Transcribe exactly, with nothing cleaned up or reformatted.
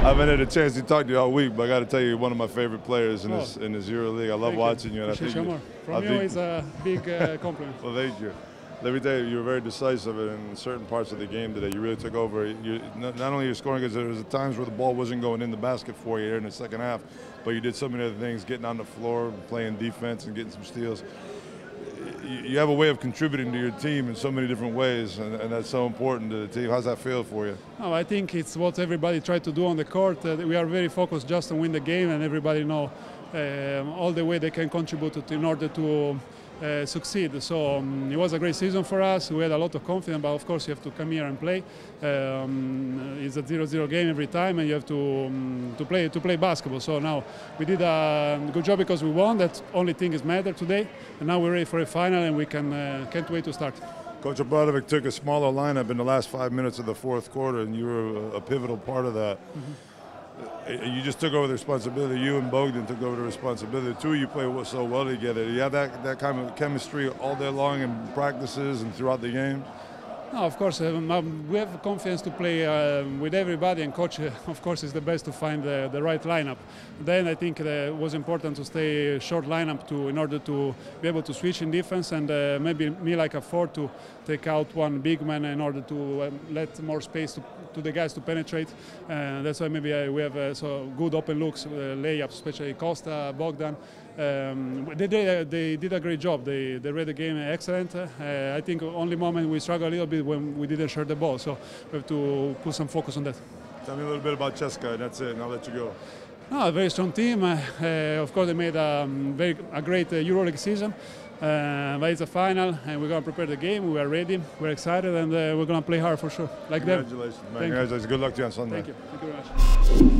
I haven't had a chance to talk to you all week, but I got to tell you, you're one of my favorite players in, oh. this, in this Euro League. I love thank watching you. you and I think you, From I you think, is a big uh, compliment. Well, thank you. Let me tell you, you were very decisive in certain parts of the game today. You really took over. You, not, not only your scoring, because there was times where the ball wasn't going in the basket for you in the second half, but you did so many other things, getting on the floor, playing defense, and getting some steals. You have a way of contributing to your team in so many different ways, and, and that's so important to the team. How's that feel for you? Oh, I think it's what everybody tried to do on the court. Uh, we are very focused just to win the game, and everybody know um, all the way they can contribute to, in order to uh, succeed. So um, it was a great season for us. We had a lot of confidence, but of course you have to come here and play. Um, it's a zero zero game every time, and you have to um, to play to play basketball. So now we did a good job because we won. That's only thing is matter today, and now we're ready for a final, and we can uh, can't wait to start. Coach Obradovic took a smaller lineup in the last five minutes of the fourth quarter, and you were a pivotal part of that. Mm-hmm. You just took over the responsibility. You and Bogdan took over the responsibility. The two of you play so well together. You have that, that kind of chemistry all day long in practices and throughout the game? No, of course. Um, we have confidence to play uh, with everybody, and coach, uh, of course, is the best to find the, the right lineup. Then I think that it was important to stay short lineup to, in order to be able to switch in defense, and uh, maybe me like a four to take out one big man in order to um, let more space to, to the guys to penetrate. Uh, that's why maybe I, we have uh, so good open looks, uh, layups, especially Costa, Bogdan. Um, they, they, they did a great job. They, they read the game excellent. Uh, I think only moment we struggle a little bit when we didn't share the ball, so we have to put some focus on that. Tell me a little bit about Ceska, and that's it, and I'll let you go. No, a very strong team. Uh, uh, of course, they made a, um, very, a great uh, EuroLeague season, uh, but it's a final, and we're going to prepare the game. We are ready, we're excited, and uh, we're going to play hard for sure. Like Congratulations, them. Congratulations, man. Congratulations. Good luck to you on Sunday. Thank you. Thank you very much.